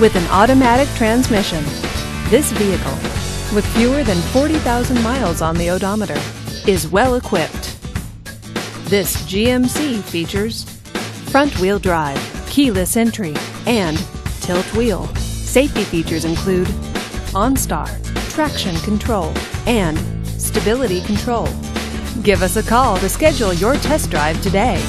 with an automatic transmission. This vehicle, with fewer than 40,000 miles on the odometer, is well equipped. This GMC features front-wheel drive, keyless entry, and tilt wheel. Safety features include OnStar, traction control, and stability control. Give us a call to schedule your test drive today.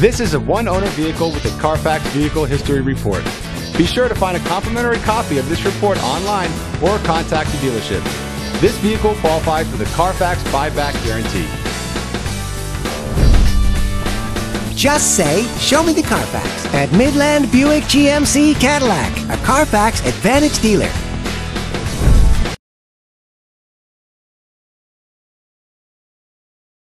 This is a one-owner vehicle with a Carfax Vehicle History Report. Be sure to find a complimentary copy of this report online or contact the dealership. This vehicle qualifies for the Carfax Buyback Guarantee. Just say, "Show me the Carfax" at Midland Buick GMC Cadillac, a Carfax Advantage dealer.